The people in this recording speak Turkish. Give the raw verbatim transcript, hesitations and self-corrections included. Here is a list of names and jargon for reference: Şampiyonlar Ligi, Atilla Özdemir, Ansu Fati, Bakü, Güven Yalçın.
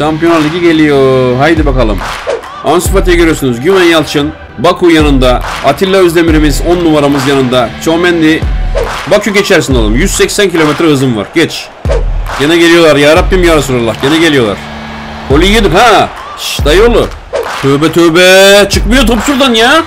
Şampiyonlar Ligi geliyor. Haydi bakalım. Ansu Fati'yi görüyorsunuz. Güven Yalçın. Baku yanında. Atilla Özdemir'imiz on numaramız yanında. Çomendi. Bakü geçersin oğlum. yüz seksen kilometre hızım var. Geç. Gene geliyorlar. Ya Rabbim ya Resulallah. Gene geliyorlar. Golü yedik ha. Şşş dayı oğlu. Tövbe tövbe. Çıkmıyor top şuradan ya.